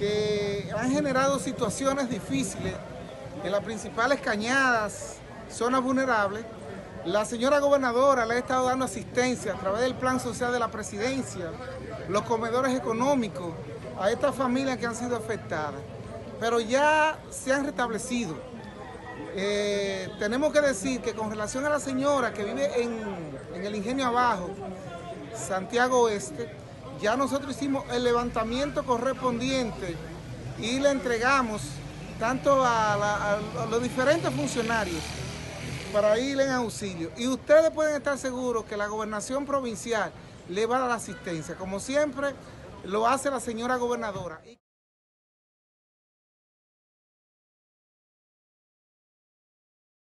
que han generado situaciones difíciles en las principales cañadas, zonas vulnerables. La señora gobernadora le ha estado dando asistencia a través del plan social de la presidencia, los comedores económicos, a estas familias que han sido afectadas. Pero ya se han restablecido. Tenemos que decir que con relación a la señora que vive en el Ingenio Abajo, Santiago Oeste, ya nosotros hicimos el levantamiento correspondiente y le entregamos tanto a los diferentes funcionarios para ir en auxilio. Y ustedes pueden estar seguros que la gobernación provincial le va a dar asistencia, como siempre lo hace la señora gobernadora.